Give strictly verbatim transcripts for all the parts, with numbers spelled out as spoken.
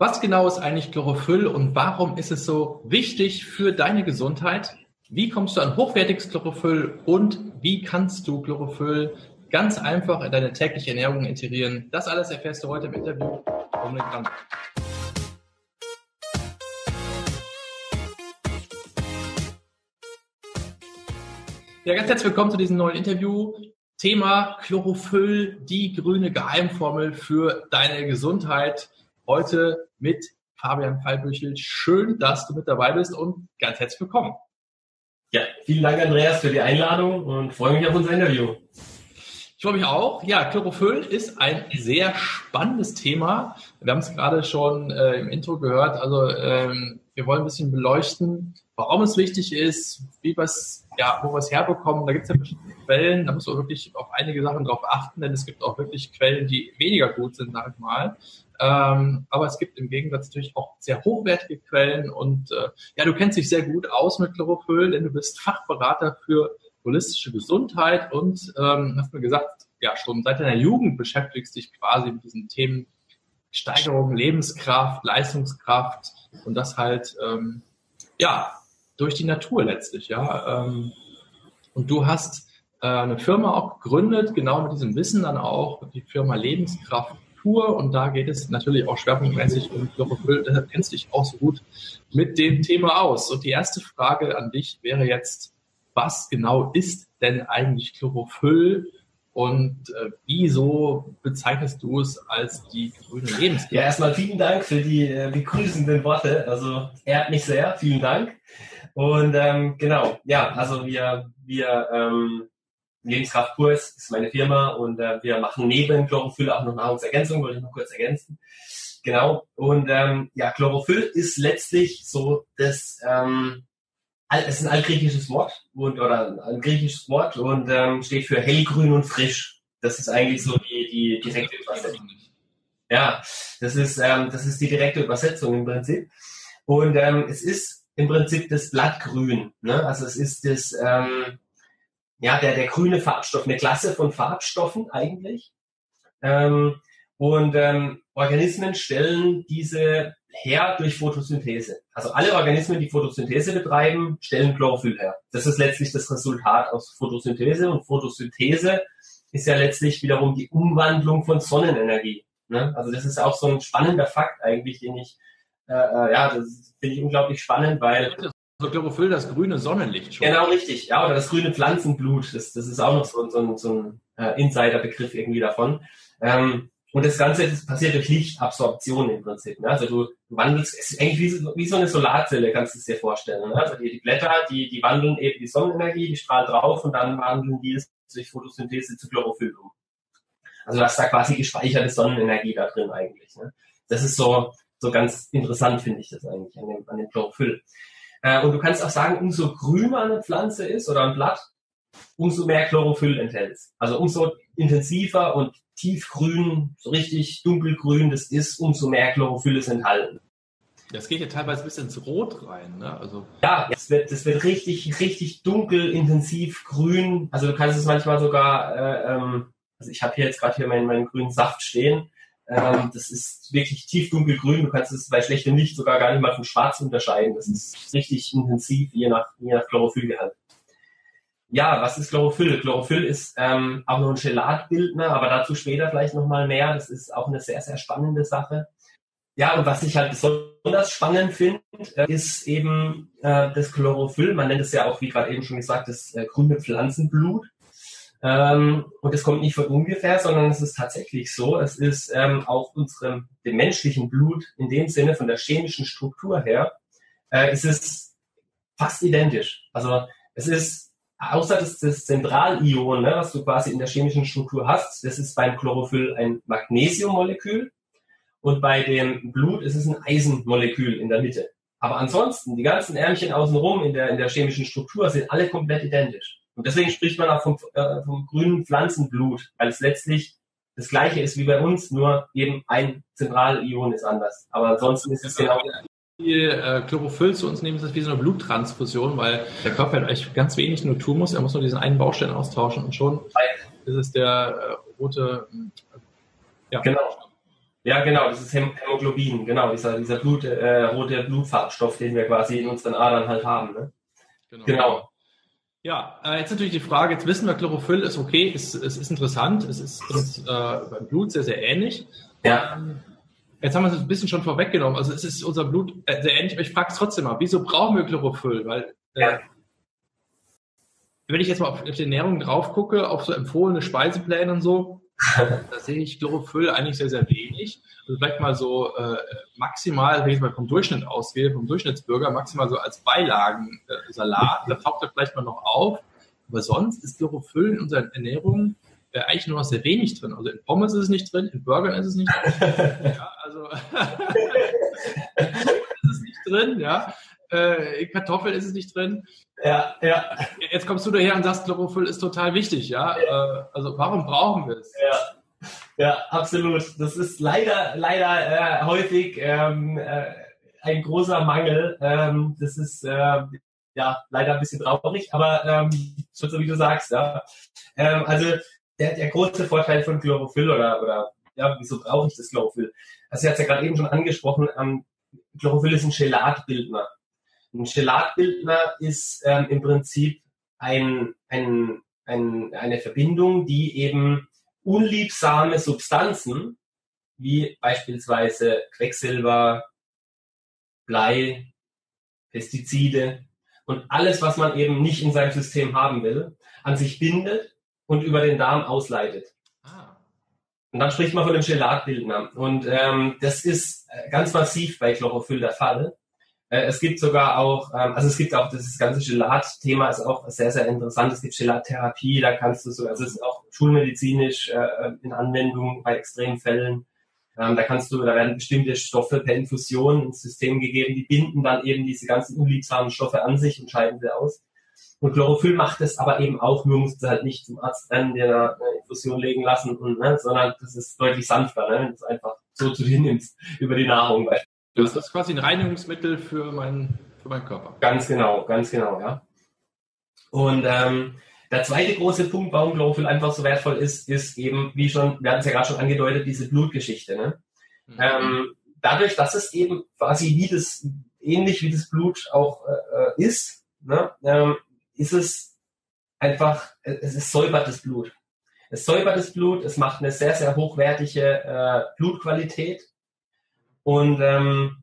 Was genau ist eigentlich Chlorophyll und warum ist es so wichtig für deine Gesundheit? Wie kommst du an hochwertiges Chlorophyll und wie kannst du Chlorophyll ganz einfach in deine tägliche Ernährung integrieren? Das alles erfährst du heute im Interview. Ja, ganz herzlich willkommen zu diesem neuen Interview. Thema Chlorophyll, die grüne Geheimformel für deine Gesundheit. Heute mit Fabian Pfeilbüchel. Schön, dass du mit dabei bist und ganz herzlich willkommen. Ja, vielen Dank, Andreas, für die Einladung und freue mich auf unser Interview. Ich freue mich auch. Ja, Chlorophyll ist ein sehr spannendes Thema. Wir haben es gerade schon äh, im Intro gehört. Also ähm, wir wollen ein bisschen beleuchten, warum es wichtig ist, wie was, ja, wo wir es herbekommen. Da gibt es ja verschiedene Quellen. Da muss man wirklich auf einige Sachen drauf achten, denn es gibt auch wirklich Quellen, die weniger gut sind, sag ich mal. Ähm, aber es gibt im Gegensatz natürlich auch sehr hochwertige Quellen. Und äh, ja, du kennst dich sehr gut aus mit Chlorophyll, denn du bist Fachberater für holistische Gesundheit und ähm, hast mir gesagt, ja, schon seit deiner Jugend beschäftigst dich quasi mit diesen Themen Steigerung, Lebenskraft, Leistungskraft und das halt, ähm, ja, durch die Natur letztlich, ja. Ähm, und du hast äh, eine Firma auch gegründet, genau mit diesem Wissen dann auch, die Firma Lebenskraft Pur, und da geht es natürlich auch schwerpunktmäßig um Chlorophyll, deshalb kennst du dich auch so gut mit dem Thema aus. Und die erste Frage an dich wäre jetzt, was genau ist denn eigentlich Chlorophyll und äh, wieso bezeichnest du es als die grüne Lebenskraft? Ja, erstmal vielen Dank für die äh, begrüßenden Worte. Also ehrt mich sehr, vielen Dank. Und ähm, genau, ja, also wir, wir ähm, Lebenskraft Purs ist meine Firma und äh, wir machen neben Chlorophyll auch noch Nahrungsergänzung, wollte ich noch kurz ergänzen. Genau, und ähm, ja, Chlorophyll ist letztlich so das... Ähm, Es ist ein altgriechisches Wort und oder ein griechisches Wort und ähm, steht für hellgrün und frisch. Das ist eigentlich so die, die direkte Übersetzung. Ja, das ist ähm, das ist die direkte Übersetzung im Prinzip. Und ähm, es ist im Prinzip das Blattgrün. Ne? Also es ist das ähm, ja der der grüne Farbstoff, eine Klasse von Farbstoffen eigentlich. Ähm, und ähm, Organismen stellen diese her durch Photosynthese. Also alle Organismen, die Photosynthese betreiben, stellen Chlorophyll her. Das ist letztlich das Resultat aus Photosynthese, und Photosynthese ist ja letztlich wiederum die Umwandlung von Sonnenenergie. Ne? Also das ist auch so ein spannender Fakt eigentlich, den ich, äh, ja, das finde ich unglaublich spannend, weil... Also Chlorophyll, das grüne Sonnenlicht schon. Genau, richtig. Ja, oder das grüne Pflanzenblut, das, das ist auch noch so, so, so ein äh, Insider-Begriff irgendwie davon. Ähm, Und das Ganze, das passiert durch Lichtabsorption im Prinzip. Ne? Also du wandelst, es ist eigentlich wie so, wie so eine Solarzelle, kannst du es dir vorstellen. Ne? Also die, die Blätter, die, die wandeln eben die Sonnenenergie, die strahlt drauf und dann wandeln die es durch Photosynthese zu Chlorophyll um. Also das ist da quasi gespeicherte Sonnenenergie da drin eigentlich. Ne? Das ist so, so ganz interessant, finde ich das eigentlich, an dem, an dem Chlorophyll. Äh, und du kannst auch sagen, umso grüner eine Pflanze ist oder ein Blatt, umso mehr Chlorophyll enthält. Also umso intensiver und tiefgrün, so richtig dunkelgrün das ist, umso mehr Chlorophyll ist enthalten. Das geht ja teilweise ein bisschen ins Rot rein, ne? Also ja, das wird, das wird richtig, richtig dunkel, intensiv grün. Also du kannst es manchmal sogar, äh, ähm, also ich habe hier jetzt gerade hier meinen, meinen grünen Saft stehen. Ähm, das ist wirklich tief dunkelgrün. Du kannst es bei schlechtem Licht sogar gar nicht mal von schwarz unterscheiden. Das ist richtig intensiv, je nach, je nach Chlorophyllgehalt. Ja, was ist Chlorophyll? Chlorophyll ist ähm, auch noch ein Chelatbildner, aber dazu später vielleicht nochmal mehr. Das ist auch eine sehr, sehr spannende Sache. Ja, und was ich halt besonders spannend finde, äh, ist eben äh, das Chlorophyll. Man nennt es ja auch, wie gerade eben schon gesagt, das äh, grüne Pflanzenblut. Ähm, und das kommt nicht von ungefähr, sondern es ist tatsächlich so. Es ist ähm, auch unserem, dem menschlichen Blut in dem Sinne von der chemischen Struktur her, äh, ist es fast identisch. Also es ist außer das, das Zentralion, ne, was du quasi in der chemischen Struktur hast, das ist beim Chlorophyll ein Magnesiummolekül und bei dem Blut ist es ein Eisenmolekül in der Mitte. Aber ansonsten, die ganzen Ärmchen außenrum in der, in der chemischen Struktur sind alle komplett identisch. Und deswegen spricht man auch vom, äh, vom grünen Pflanzenblut, weil es letztlich das Gleiche ist wie bei uns, nur eben ein Zentralion ist anders. Aber ansonsten ist es genau... viel äh, Chlorophyll zu uns nehmen, ist das wie so eine Bluttransfusion, weil der Körper halt eigentlich ganz wenig nur tun muss, er muss nur diesen einen Baustein austauschen und schon ist es der äh, rote... Äh, ja. Genau. Ja, genau, das ist Hämoglobin, genau, dieser, dieser Blut, äh, rote Blutfarbstoff, den wir quasi in unseren Adern halt haben. Ne? Genau. genau. Ja, äh, jetzt natürlich die Frage, jetzt wissen wir, Chlorophyll ist okay, es ist, ist, ist interessant, es ist, ist äh, beim Blut sehr, sehr ähnlich. Ja. Ähm, jetzt haben wir es ein bisschen schon vorweggenommen, also es ist unser Blut äh, sehr ähnlich, aber ich frage es trotzdem mal, wieso brauchen wir Chlorophyll? Weil, äh, ja. wenn ich jetzt mal auf, auf die Ernährung drauf gucke, auf so empfohlene Speisepläne und so, da sehe ich Chlorophyll eigentlich sehr, sehr wenig. Also vielleicht mal so äh, maximal, wenn ich mal vom Durchschnitt ausgehe, vom Durchschnittsbürger, maximal so als Beilagensalat. Da taucht er vielleicht mal noch auf. Aber sonst ist Chlorophyll in unserer Ernährung äh, eigentlich nur noch sehr wenig drin. Also in Pommes ist es nicht drin, in Burgern ist es nicht drin. Ja, also ist es nicht drin, ja. Äh, in Kartoffeln ist es nicht drin. Ja, ja. Jetzt kommst du daher und sagst, Chlorophyll ist total wichtig, ja? ja. Also warum brauchen wir es? Ja, ja, absolut. Das ist leider, leider äh, häufig ähm, äh, ein großer Mangel. Ähm, das ist äh, ja leider ein bisschen traurig, aber ähm, schon so wie du sagst, ja. Ähm, also der, der große Vorteil von Chlorophyll oder oder ja, wieso brauche ich das Chlorophyll? Also ich hatte es ja gerade eben schon angesprochen. Ähm, Chlorophyll ist ein Chelatbildner. Ein Chelatbildner ist ähm, im Prinzip ein, ein, ein, eine Verbindung, die eben unliebsame Substanzen, wie beispielsweise Quecksilber, Blei, Pestizide und alles, was man eben nicht in seinem System haben will, an sich bindet und über den Darm ausleitet. Ah. Und dann spricht man von dem Chelatbildner. Und ähm, das ist ganz massiv bei Chlorophyll der Fall. Es gibt sogar auch, also es gibt auch das ganze Chelat-Thema ist auch sehr, sehr interessant. Es gibt Chelattherapie, da kannst du so, also es ist auch schulmedizinisch in Anwendung bei extremen Fällen. Da kannst du, da werden bestimmte Stoffe per Infusion ins System gegeben, die binden dann eben diese ganzen unliebsamen Stoffe an sich und scheiden sie aus. Und Chlorophyll macht es aber eben auch, nur musst du halt nicht zum Arzt rennen, dir eine Infusion legen lassen, und, ne, sondern das ist deutlich sanfter, ne, wenn du es einfach so zu dir nimmst, über die Nahrung beispielsweise. Das ist quasi ein Reinigungsmittel für meinen, für meinen Körper. Ganz genau, ganz genau, ja. Und ähm, der zweite große Punkt, warum Chlorophyll einfach so wertvoll ist, ist eben, wie schon, wir hatten es ja gerade schon angedeutet, diese Blutgeschichte. Ne? Mhm. Ähm, dadurch, dass es eben quasi wie das, ähnlich wie das Blut auch äh, ist, ne? ähm, ist es einfach, es ist säubertes Blut. Es säubert das Blut, es macht eine sehr, sehr hochwertige äh, Blutqualität. Und ähm,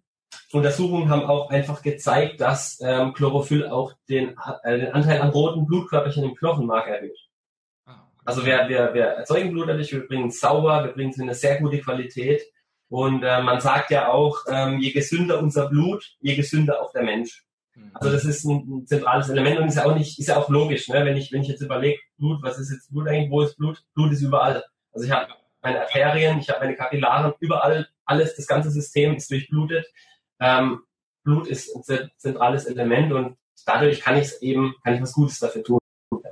Untersuchungen haben auch einfach gezeigt, dass ähm, Chlorophyll auch den, äh, den Anteil an roten Blutkörperchen im Knochenmark erhöht. Ah, okay. Also wir, wir, wir erzeugen Blut dadurch, wir bringen es sauber, wir bringen es in eine sehr gute Qualität. Und äh, man sagt ja auch, ähm, je gesünder unser Blut, je gesünder auch der Mensch. Mhm. Also das ist ein, ein zentrales Element und ist ja auch nicht, ist ja auch logisch, ne? Wenn ich, wenn ich jetzt überlege, Blut, was ist jetzt Blut eigentlich, wo ist Blut? Blut ist überall. Also ich habe meine Arterien, ich habe meine Kapillaren, überall, alles, das ganze System ist durchblutet. Ähm, Blut ist ein zentrales Element und dadurch kann ich eben, kann ich was Gutes dafür tun.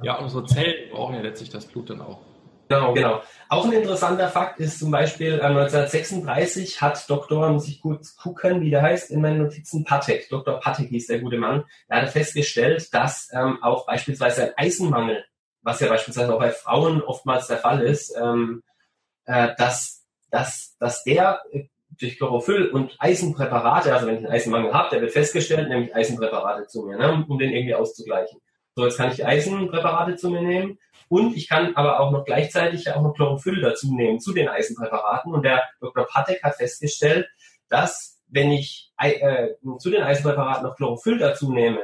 Ja, unsere Zellen brauchen ja letztlich das Blut dann auch. Genau, genau. Auch ein interessanter Fakt ist zum Beispiel, äh, neunzehnhundertsechsunddreißig hat Doktor, muss ich kurz gucken, wie der heißt, in meinen Notizen, Patek, Doktor Patek hieß der gute Mann, der hat festgestellt, dass ähm, auch beispielsweise ein Eisenmangel, was ja beispielsweise auch bei Frauen oftmals der Fall ist, ähm, dass, dass, dass der durch Chlorophyll und Eisenpräparate, also wenn ich einen Eisenmangel habe, der wird festgestellt, nämlich Eisenpräparate zu mir, ne, um den irgendwie auszugleichen. So, jetzt kann ich Eisenpräparate zu mir nehmen und ich kann aber auch noch gleichzeitig auch noch Chlorophyll dazu nehmen, zu den Eisenpräparaten. Und der Doktor Patek hat festgestellt, dass wenn ich äh, zu den Eisenpräparaten noch Chlorophyll dazu nehme,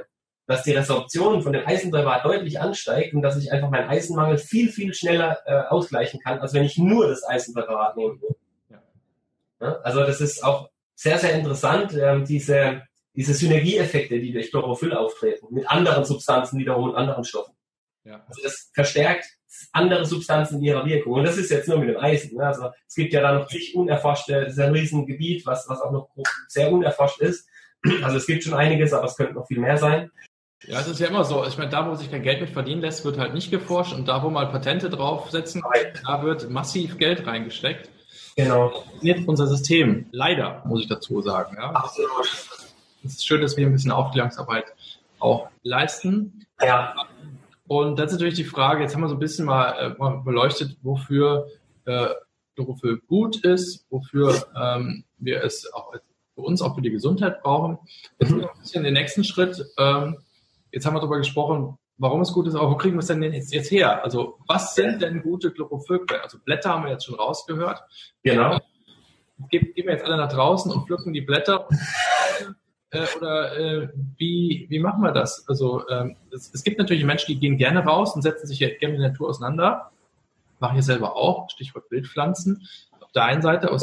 dass die Resorption von dem Eisenpräparat deutlich ansteigt und dass ich einfach meinen Eisenmangel viel, viel schneller äh, ausgleichen kann, als wenn ich nur das Eisenpräparat nehme. Ja. Ja, also das ist auch sehr, sehr interessant, ähm, diese, diese Synergieeffekte, die durch Chlorophyll auftreten, mit anderen Substanzen wiederum und anderen Stoffen. Ja. Also das verstärkt andere Substanzen in ihrer Wirkung. Und das ist jetzt nur mit dem Eisen. Ne? Also es gibt ja da noch zig unerforschte, das ist ein Riesengebiet, was, was auch noch sehr unerforscht ist. Also es gibt schon einiges, aber es könnte noch viel mehr sein. Ja, es ist ja immer so. Ich meine, da, wo sich kein Geld mit verdienen lässt, wird halt nicht geforscht. Und da, wo mal Patente draufsetzen, da wird massiv Geld reingesteckt. Genau. Das ist nicht unser System. Leider, muss ich dazu sagen. Ja. Absolut. Es ist schön, dass wir ein bisschen Aufklärungsarbeit auch leisten. Ja. Und das ist natürlich die Frage, jetzt haben wir so ein bisschen mal äh, beleuchtet, wofür äh, Chlorophyll gut ist, wofür ähm, wir es auch für uns, auch für die Gesundheit brauchen. Jetzt mhm. ein bisschen den nächsten Schritt. Ähm, jetzt haben wir darüber gesprochen, warum es gut ist, aber wo kriegen wir es denn jetzt, jetzt her? Also was sind denn gute Chlorophyllquellen? Also Blätter haben wir jetzt schon rausgehört. Genau. Äh, Gehen wir jetzt alle nach draußen und pflücken die Blätter? äh, oder äh, wie, wie machen wir das? Also ähm, es, es gibt natürlich Menschen, die gehen gerne raus und setzen sich ja gerne mit der Natur auseinander. Mache ich selber auch, Stichwort Wildpflanzen. Auf der einen Seite aus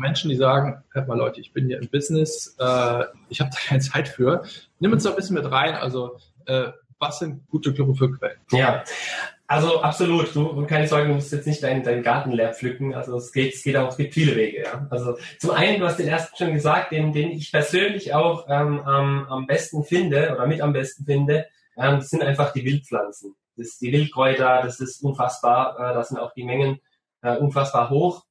Menschen, die sagen, hört mal Leute, ich bin hier im Business, äh, ich habe da keine Zeit für. Nimm uns da ein bisschen mit rein, also äh, was sind gute Chlorophyllquellen? Ja, also absolut. Du, man kann nicht sagen, du musst jetzt nicht deinen, deinen Garten leer pflücken. Also es geht, es geht auch, es gibt viele Wege. Ja. Also zum einen, du hast den ersten schon gesagt, den, den ich persönlich auch ähm, am, am besten finde oder mit am besten finde, ähm, das sind einfach die Wildpflanzen. Das ist die Wildkräuter, das ist unfassbar, äh, da sind auch die Mengen äh, unfassbar hoch.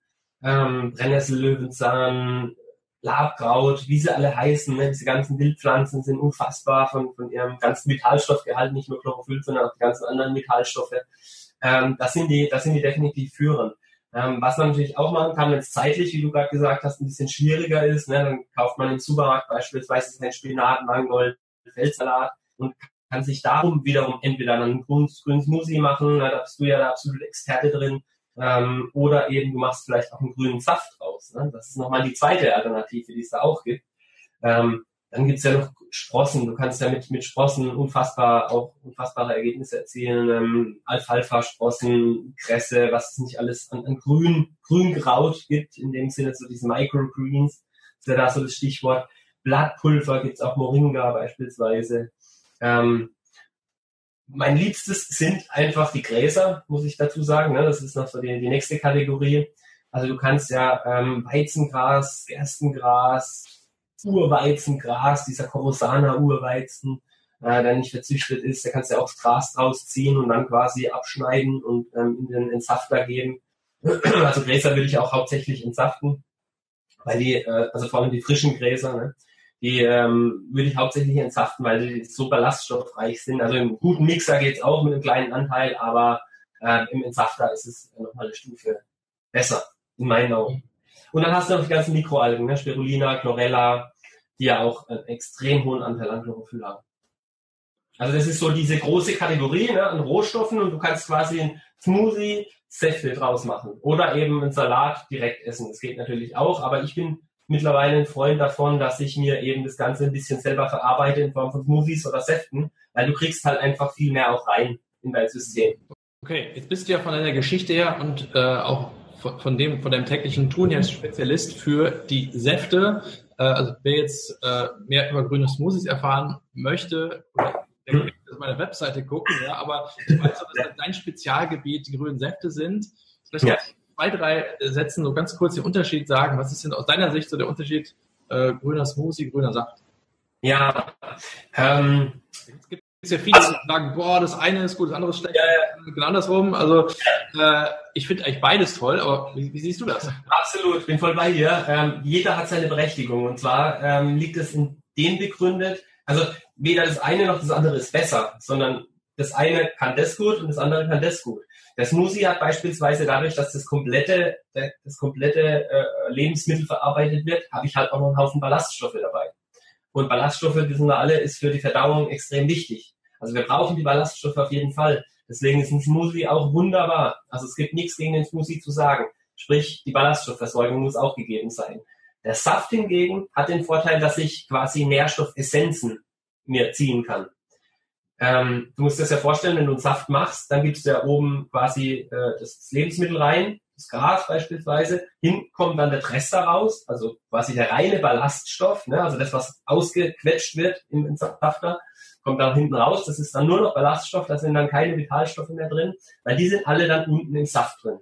Ähm, Brennnessel, Löwenzahn, Labkraut, wie sie alle heißen, ne? Diese ganzen Wildpflanzen sind unfassbar von, von ihrem ganzen Metallstoffgehalt, nicht nur Chlorophyll, sondern auch die ganzen anderen Metallstoffe. Ähm, das sind die, das sind die definitiv führend. Ähm, was man natürlich auch machen kann, wenn es zeitlich, wie du gerade gesagt hast, ein bisschen schwieriger ist, ne? Dann kauft man im Supermarkt beispielsweise den Spinat, Mangold, Feldsalat und kann sich darum wiederum entweder einen grünen Smoothie machen, da bist du ja der absolute Experte drin, ähm, oder eben du machst vielleicht auch einen grünen Saft aus. Ne? Das ist nochmal die zweite Alternative, die es da auch gibt. Ähm, dann gibt es ja noch Sprossen. Du kannst ja mit, mit Sprossen unfassbar auch unfassbare Ergebnisse erzielen. Ähm, Alfalfa-Sprossen, Kresse, was es nicht alles an, an Grün, Grünkraut gibt, in dem Sinne so diese Microgreens, ist ja da so das Stichwort. Blattpulver gibt es auch, Moringa beispielsweise. Ähm, mein Liebstes sind einfach die Gräser, muss ich dazu sagen. Ne? Das ist noch so die, die nächste Kategorie. Also du kannst ja ähm, Weizengras, Gerstengras, Urweizengras, dieser Korosana Urweizen, äh, der nicht verzüchtet ist, da kannst du ja auch das Gras draus ziehen und dann quasi abschneiden und ähm, in den Entsafter geben. Also Gräser würde ich auch hauptsächlich entsaften, weil die, äh, also vor allem die frischen Gräser, ne? Die ähm, würde ich hauptsächlich entsaften, weil die so ballaststoffreich sind. Also im guten Mixer geht es auch mit einem kleinen Anteil, aber äh, im Entsafter ist es nochmal eine Stufe besser, in meinen Augen. Und dann hast du noch die ganzen Mikroalgen, ne? Spirulina, Chlorella, die ja auch einen extrem hohen Anteil an Chlorophyll haben. Also das ist so diese große Kategorie, ne, an Rohstoffen, und du kannst quasi einen Smoothie, Säfte draus machen oder eben einen Salat direkt essen. Das geht natürlich auch, aber ich bin mittlerweile ein Freund davon, dass ich mir eben das Ganze ein bisschen selber verarbeite in Form von Smoothies oder Säften, weil du kriegst halt einfach viel mehr auch rein in dein System. Okay, jetzt bist du ja von deiner Geschichte her und äh, auch von, von dem, von deinem täglichen Tun ja Spezialist für die Säfte. Äh, also wer jetzt äh, mehr über grüne Smoothies erfahren möchte, oder der kann auf meine Webseite gucken, ja, aber ich weiß auch, dass dein Spezialgebiet die grünen Säfte sind. Vielleicht ja. Zwei, drei Sätzen so ganz kurz den Unterschied sagen. Was ist denn aus deiner Sicht so der Unterschied äh, grüner Smoothie, grüner Saft? Ja, ähm, es gibt ja viele, also, die sagen, boah, das eine ist gut, das andere ist schlecht, äh, genau andersrum. Also äh, ich finde eigentlich beides toll, aber wie, wie siehst du das? Absolut, bin voll bei dir. Ähm, jeder hat seine Berechtigung, und zwar ähm, liegt es in dem begründet, also weder das eine noch das andere ist besser, sondern das eine kann das gut und das andere kann das gut. Der Smoothie hat beispielsweise dadurch, dass das komplette, das komplette äh, Lebensmittel verarbeitet wird, habe ich halt auch noch einen Haufen Ballaststoffe dabei. Und Ballaststoffe, wissen wir alle, ist für die Verdauung extrem wichtig. Also wir brauchen die Ballaststoffe auf jeden Fall. Deswegen ist ein Smoothie auch wunderbar. Also es gibt nichts gegen den Smoothie zu sagen. Sprich, die Ballaststoffversorgung muss auch gegeben sein. Der Saft hingegen hat den Vorteil, dass ich quasi Nährstoffessenzen mir ziehen kann. Ähm, du musst dir das ja vorstellen, wenn du einen Saft machst, dann gibst du ja oben quasi äh, das Lebensmittel rein, das Gras beispielsweise, hin kommt dann der Rest raus, also quasi der reine Ballaststoff, ne, also das, was ausgequetscht wird im, im Safter, kommt dann hinten raus, das ist dann nur noch Ballaststoff, da sind dann keine Vitalstoffe mehr drin, weil die sind alle dann unten im Saft drin.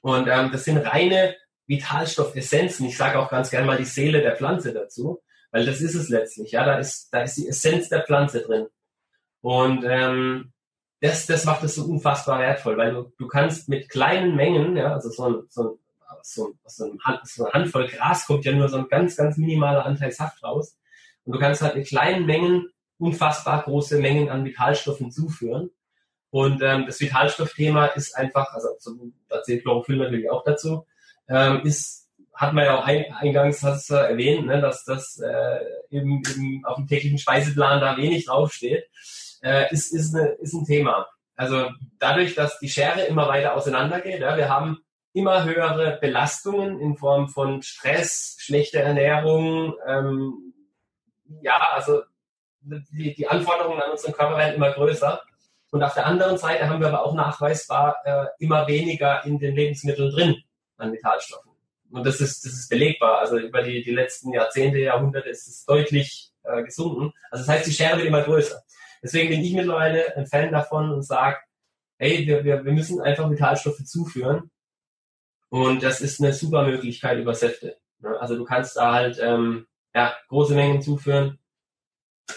Und ähm, das sind reine Vitalstoffessenzen, ich sage auch ganz gerne mal die Seele der Pflanze dazu, weil das ist es letztlich, ja, da ist, da ist die Essenz der Pflanze drin. Und ähm, das, das macht es so unfassbar wertvoll, weil du, du kannst mit kleinen Mengen, ja, also so ein, so ein, so ein, so ein Hand, so eine Handvoll Gras kommt ja nur so ein ganz, ganz minimaler Anteil Saft raus, und du kannst halt mit kleinen Mengen unfassbar große Mengen an Vitalstoffen zuführen. Und ähm, das Vitalstoffthema ist einfach, also zum, da zählt Chlorophyll natürlich auch dazu, ähm, ist, hat man ja auch ein, eingangs hast du erwähnt, ne, dass das äh, im, im, auf dem täglichen Speiseplan da wenig draufsteht, äh, ist, ist, eine, ist ein Thema. Also dadurch, dass die Schere immer weiter auseinandergeht, ja, wir haben immer höhere Belastungen in Form von Stress, schlechter Ernährung, ähm, ja, also die, die Anforderungen an unseren Körper werden immer größer. Und auf der anderen Seite haben wir aber auch nachweisbar äh, immer weniger in den Lebensmitteln drin an Vitalstoffen. Und das ist, das ist belegbar. Also über die, die letzten Jahrzehnte, Jahrhunderte ist es deutlich äh, gesunken. Also das heißt, die Schere wird immer größer. Deswegen bin ich mittlerweile ein Fan davon und sage, hey, wir, wir, wir müssen einfach Vitalstoffe zuführen. Und das ist eine super Möglichkeit über Säfte. Also du kannst da halt ähm, ja, große Mengen zuführen,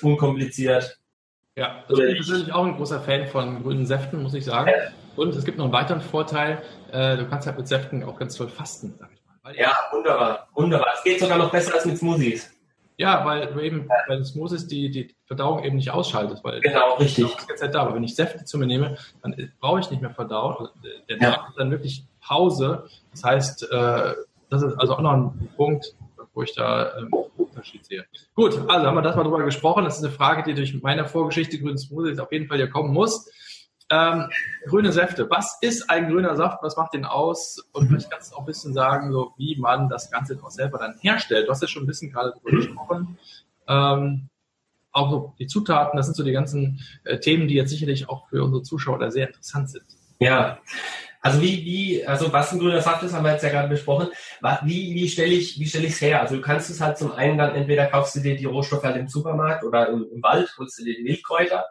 unkompliziert. Ja, also ich bin natürlich auch ein großer Fan von grünen Säften, muss ich sagen. Und es gibt noch einen weiteren Vorteil, äh, du kannst halt mit Säften auch ganz toll fasten, sag ich mal. Weil ja, wunderbar, wunderbar. Es geht sogar noch besser als mit Smoothies. Ja, weil du eben ja. bei den Smoothies die, die Verdauung eben nicht ausschaltest. Weil genau, richtig. Die ganze Zeit da. Aber wenn ich Säfte zu mir nehme, dann brauche ich nicht mehr verdauen. Der Tag ja. hat dann wirklich Pause. Das heißt, äh, das ist also auch noch ein Punkt, wo ich da ähm, Unterschied sehe. Gut, also haben wir das mal drüber gesprochen. Das ist eine Frage, die durch meine Vorgeschichte grünen Smoothies auf jeden Fall hier kommen muss. Ähm, grüne Säfte. Was ist ein grüner Saft? Was macht den aus? Und vielleicht kannst du auch ein bisschen sagen, so wie man das Ganze auch selber dann herstellt. Du hast ja schon ein bisschen gerade drüber gesprochen. Ähm, auch so die Zutaten, das sind so die ganzen äh, Themen, die jetzt sicherlich auch für unsere Zuschauer da sehr interessant sind. Ja, also wie, wie, also was ein grüner Saft ist, haben wir jetzt ja gerade besprochen. Wie, wie stelle ich, wie stelle ich es her? Also du kannst es halt zum einen dann, entweder kaufst du dir die Rohstoffe halt im Supermarkt oder im, im Wald, holst du dir die Wildkräuter.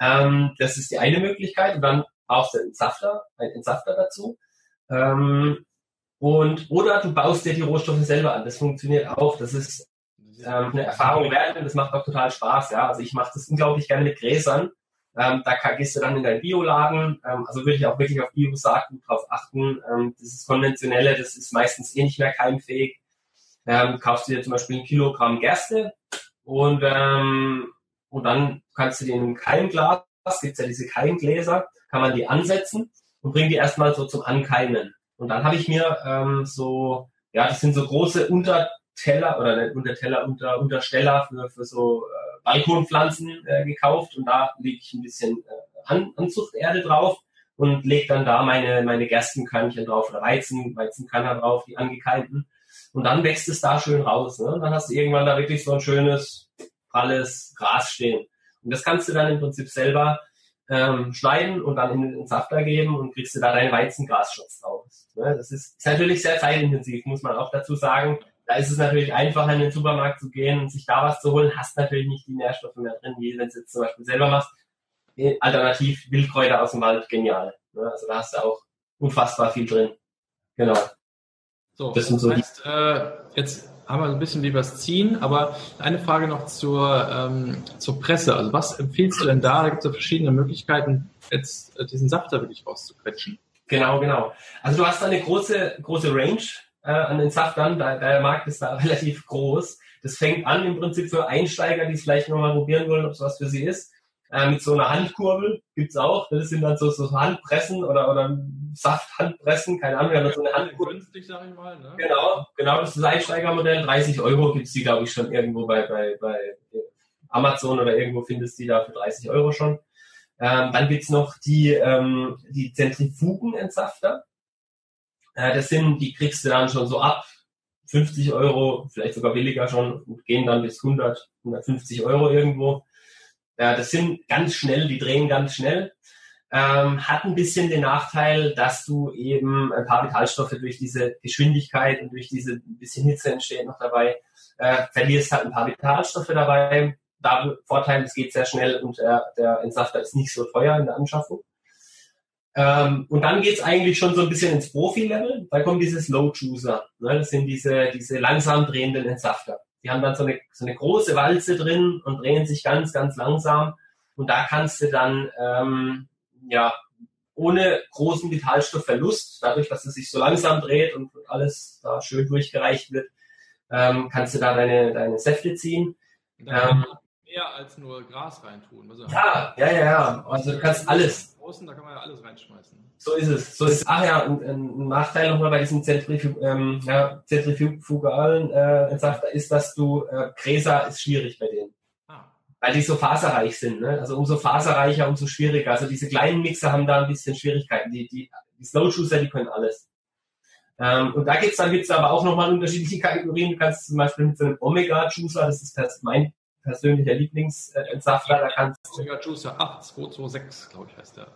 Ähm, das ist die eine Möglichkeit. Und dann brauchst du einen Entsafter, einen Entsafter dazu. Ähm, und, oder du baust dir die Rohstoffe selber an. Das funktioniert auch. Das ist ähm, eine Erfahrung wert und das macht auch total Spaß. Ja, also ich mache das unglaublich gerne mit Gräsern. Ähm, da kann, gehst du dann in deinen Bioladen. Ähm, also würde ich auch wirklich auf Bio-Saatgut drauf achten. Ähm, das ist konventionelle, das ist meistens eh nicht mehr keimfähig. Ähm, kaufst du dir zum Beispiel ein Kilogramm Gerste und ähm, Und dann kannst du die in einem Keimglas, gibt's ja diese Keimgläser, kann man die ansetzen und bring die erstmal so zum Ankeimen. Und dann habe ich mir ähm, so, ja, das sind so große Unterteller oder nicht Unterteller, Unter, Untersteller für, für so äh, Balkonpflanzen äh, gekauft. Und da lege ich ein bisschen äh, An- Anzuchterde drauf und lege dann da meine, meine Gerstenkörnchen drauf oder Weizen, Weizenkörner drauf, die angekeimten. Und dann wächst es da schön raus. Ne? Und dann hast du irgendwann da wirklich so ein schönes alles Gras stehen. Und das kannst du dann im Prinzip selber ähm, schneiden und dann in den Entsafter geben und kriegst du da deinen Weizengrasschutz raus. Ne? Das ist, ist natürlich sehr zeitintensiv, muss man auch dazu sagen. Da ist es natürlich einfacher, in den Supermarkt zu gehen und sich da was zu holen. Hast natürlich nicht die Nährstoffe mehr drin, wie wenn du jetzt zum Beispiel selber machst. Alternativ Wildkräuter aus dem Wald, genial. Ne? Also da hast du auch unfassbar viel drin. Genau. So, das, das so heißt, äh, jetzt haben wir so ein bisschen wie was ziehen, aber eine Frage noch zur, ähm, zur Presse. Also was empfiehlst du denn da? Da gibt es ja verschiedene Möglichkeiten, jetzt äh, diesen Saft da wirklich rauszuquetschen. Genau, genau. Also du hast da eine große, große Range äh, an den Saftern. Der, der Markt ist da relativ groß. Das fängt an im Prinzip für Einsteiger, die es vielleicht nochmal probieren wollen, ob es was für sie ist. Äh, mit so einer Handkurbel gibt's auch. Das sind dann so, so Handpressen oder, oder Safthandpressen, keine Ahnung, wir haben ja, so eine Handkurbel. Günstig, sag ich mal, ne? Genau, genau, das ist das Einsteigermodell. dreißig Euro gibt's die, glaube ich, schon irgendwo bei, bei, bei Amazon oder irgendwo findest du die da für dreißig Euro schon. Ähm, dann gibt's noch die, ähm, die Zentrifugenentsafter. Äh, das sind, die kriegst du dann schon so ab fünfzig Euro, vielleicht sogar billiger schon, und gehen dann bis hundert, hundertfünfzig Euro irgendwo. Ja, das sind ganz schnell, die drehen ganz schnell. Ähm, hat ein bisschen den Nachteil, dass du eben ein paar Vitalstoffe durch diese Geschwindigkeit und durch diese ein bisschen Hitze entsteht noch dabei, äh, verlierst halt ein paar Vitalstoffe dabei. Da Vorteil, es geht sehr schnell und äh, der Entsafter ist nicht so teuer in der Anschaffung. Ähm, und dann geht's eigentlich schon so ein bisschen ins Profi-Level. Da kommen diese Slow-Juicer. Ne? Das sind diese, diese langsam drehenden Entsafter. Die haben dann so eine, so eine große Walze drin und drehen sich ganz, ganz langsam. Und da kannst du dann, ähm, ja, ohne großen Vitalstoffverlust, dadurch, dass es sich so langsam dreht und alles da schön durchgereicht wird, ähm, kannst du da deine, deine Säfte ziehen. Ähm, mehr als nur Gras reintun. Also ja, ja, ja, ja. Also du kannst alles. großen, da kann man ja alles reinschmeißen. So ist es. So ist es. Ach ja, ein, ein Nachteil nochmal bei diesem Zentrifug, ähm, ja, zentrifugalen äh, Entsafter ist, dass du, äh, Gräser ist schwierig bei denen. Ah. Weil die so faserreich sind. Ne? Also umso faserreicher, umso schwieriger. Also diese kleinen Mixer haben da ein bisschen Schwierigkeiten. Die, die, die Slow-Juicer, die können alles. Ähm, und da gibt's dann gibt's aber auch nochmal unterschiedliche Kategorien. Du kannst zum Beispiel mit so einem Omega-Juicer, das ist das mein persönlicher Lieblingsentsafter, da kannst du... Omega-Juicer acht zwei zwei sechs, glaube ich, heißt der.